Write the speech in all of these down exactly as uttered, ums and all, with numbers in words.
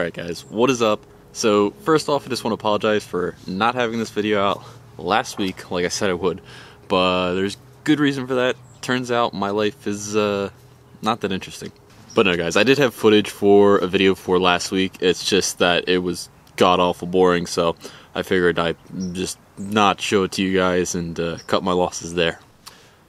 Alright guys, what is up? So first off, I just want to apologize for not having this video out last week like I said I would, but there's good reason for that. Turns out my life is uh, not that interesting. But no guys, I did have footage for a video for last week, it's just that it was god-awful boring, so I figured I'd just not show it to you guys and uh, cut my losses there.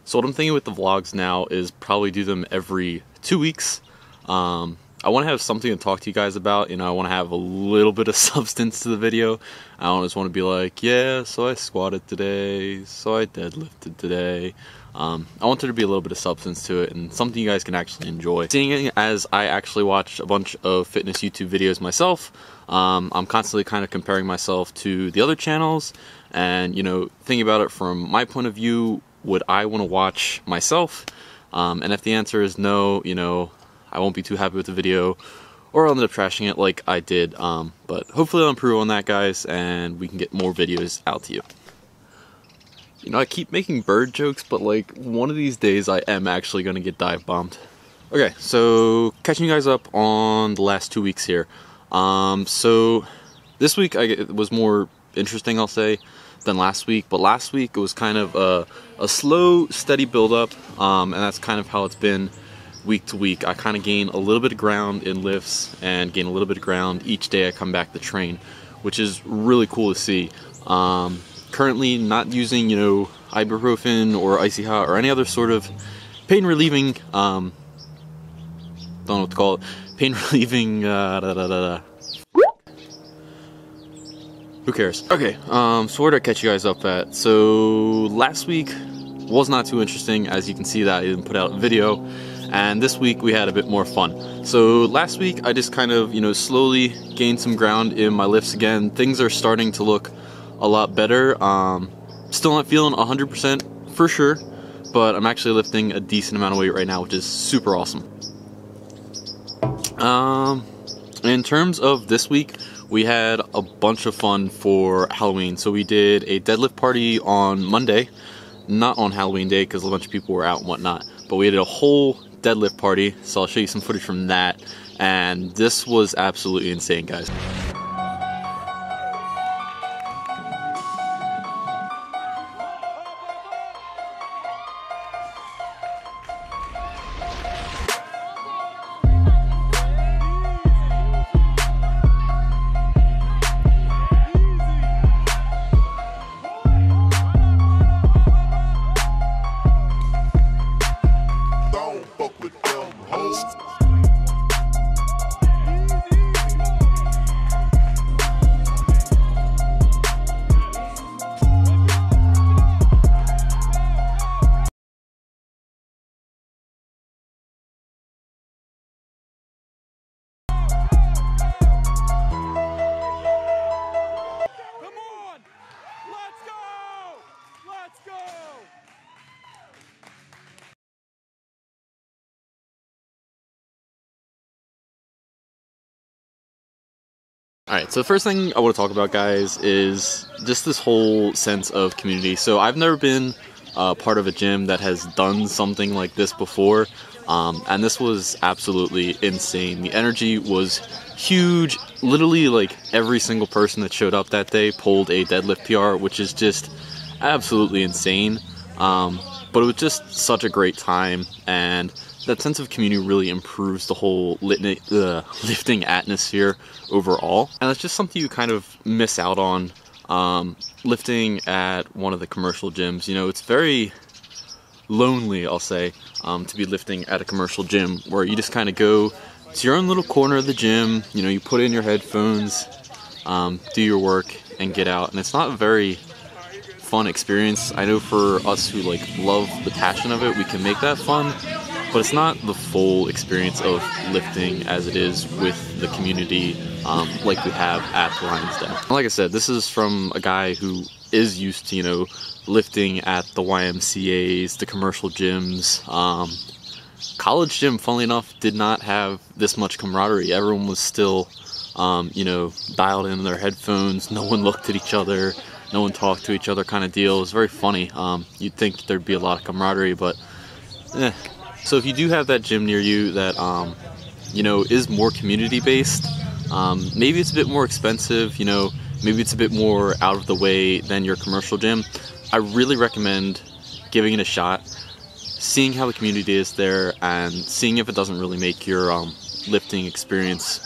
So what I'm thinking with the vlogs now is probably do them every two weeks. Um, I want to have something to talk to you guys about, you know, I want to have a little bit of substance to the video. I don't just want to be like, yeah, so I squatted today, so I deadlifted today. Um, I want there to be a little bit of substance to it and something you guys can actually enjoy. Seeing as I actually watch a bunch of fitness YouTube videos myself, um, I'm constantly kind of comparing myself to the other channels and, you know, thinking about it from my point of view, would I want to watch myself? Um, and if the answer is no, you know, I won't be too happy with the video, or I'll end up trashing it like I did, um, but hopefully I'll improve on that, guys, and we can get more videos out to you. You know, I keep making bird jokes, but like, one of these days I am actually going to get dive bombed. Okay, so catching you guys up on the last two weeks here. Um, so, this week I, it was more interesting, I'll say, than last week, but last week it was kind of a, a slow, steady build-up, um, and that's kind of how it's been week to week. I kind of gain a little bit of ground in lifts and gain a little bit of ground each day I come back to train, which is really cool to see. Um, currently not using, you know, ibuprofen or icy hot or any other sort of pain relieving, um, don't know what to call it, pain relieving, uh, da, da, da, da. Who cares? Okay, um, so where did I catch you guys up at? So last week was not too interesting, as you can see that I didn't put out a video. And this week we had a bit more fun. So last week I just kind of, you know, slowly gained some ground in my lifts again. Things are starting to look a lot better. Um, still not feeling one hundred percent for sure, but I'm actually lifting a decent amount of weight right now, which is super awesome. Um, in terms of this week, we had a bunch of fun for Halloween. So we did a deadlift party on Monday, not on Halloween day because a bunch of people were out and whatnot, but we did a whole deadlift party, so I'll show you some footage from that, and this was absolutely insane, guys. Alright, so the first thing I want to talk about, guys, is just this whole sense of community. So I've never been uh, part of a gym that has done something like this before, um, and this was absolutely insane. The energy was huge. Literally, like, every single person that showed up that day pulled a deadlift P R, which is just absolutely insane. Um, but it was just such a great time, and that sense of community really improves the whole litni uh, lifting atmosphere overall. And that's just something you kind of miss out on um, lifting at one of the commercial gyms. You know, it's very lonely, I'll say, um, to be lifting at a commercial gym where you just kind of go to your own little corner of the gym, you know, you put in your headphones, um, do your work, and get out. And it's not very fun experience. I know for us who, like, love the passion of it, we can make that fun. But it's not the full experience of lifting as it is with the community um, like we have at Lions Den. Like I said, this is from a guy who is used to, you know, lifting at the Y M C As, the commercial gyms. Um, college gym, funnily enough, did not have this much camaraderie. Everyone was still, um, you know, dialed in their headphones. No one looked at each other. No one talked to each other kind of deal. It was very funny. Um, you'd think there'd be a lot of camaraderie, but eh. So if you do have that gym near you that, um, you know, is more community-based, Um, maybe it's a bit more expensive, you know, maybe it's a bit more out of the way than your commercial gym. I really recommend giving it a shot, seeing how the community is there, and seeing if it doesn't really make your um, lifting experience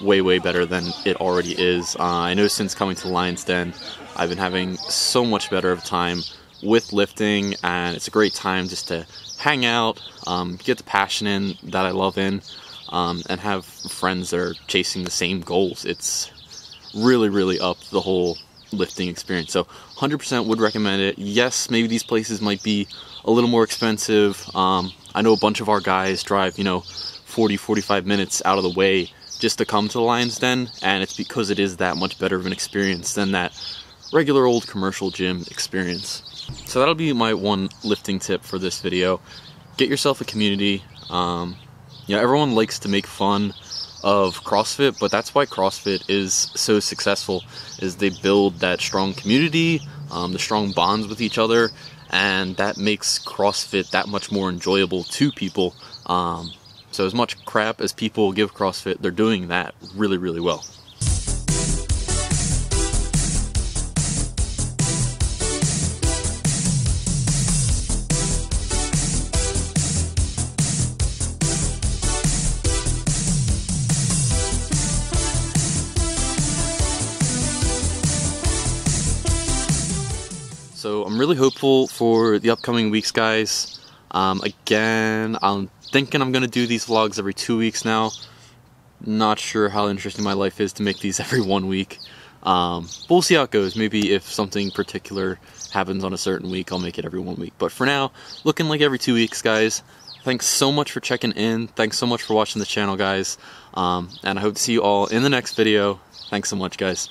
way, way better than it already is. Uh, I know since coming to the Lions Den, I've been having so much better of a time with lifting, and it's a great time just to hang out, um, get the passion in that I love in, um, and have friends that are chasing the same goals. It's really, really upped the whole lifting experience. So one hundred percent would recommend it. Yes, maybe these places might be a little more expensive. Um, I know a bunch of our guys drive, you know, forty, forty-five minutes out of the way just to come to the Lions Den, and it's because it is that much better of an experience than that regular old commercial gym experience. So that'll be my one lifting tip for this video. Get yourself a community. Um, you know, everyone likes to make fun of CrossFit, but that's why CrossFit is so successful, is they build that strong community, um, the strong bonds with each other, and that makes CrossFit that much more enjoyable to people. Um, so as much crap as people give CrossFit, they're doing that really, really well. So I'm really hopeful for the upcoming weeks, guys. Um, again, I'm thinking I'm going to do these vlogs every two weeks now. Not sure how interesting my life is to make these every one week. Um, but we'll see how it goes. Maybe if something particular happens on a certain week, I'll make it every one week. But for now, looking like every two weeks, guys. Thanks so much for checking in. Thanks so much for watching the channel, guys. Um, and I hope to see you all in the next video. Thanks so much, guys.